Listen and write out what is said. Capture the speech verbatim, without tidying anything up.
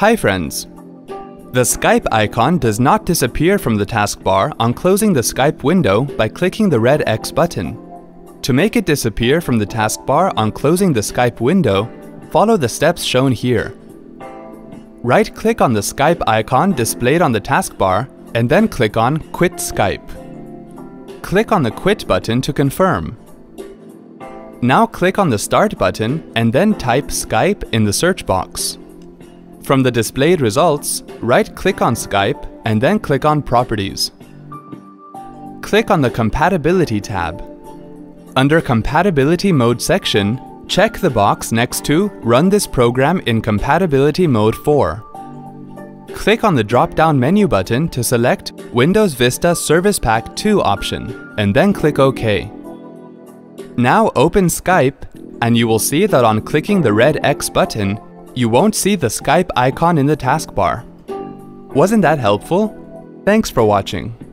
Hi friends! The Skype icon does not disappear from the taskbar on closing the Skype window by clicking the red X button. To make it disappear from the taskbar on closing the Skype window, follow the steps shown here. Right-click on the Skype icon displayed on the taskbar and then click on Quit Skype. Click on the Quit button to confirm. Now click on the Start button and then type Skype in the search box. From the displayed results, right-click on Skype and then click on Properties. Click on the Compatibility tab. Under Compatibility Mode section, check the box next to Run this program in Compatibility Mode four. Click on the drop-down menu button to select Windows Vista Service Pack two option and then click OK. Now open Skype, and you will see that on clicking the red X button, you won't see the Skype icon in the taskbar. Wasn't that helpful? Thanks for watching.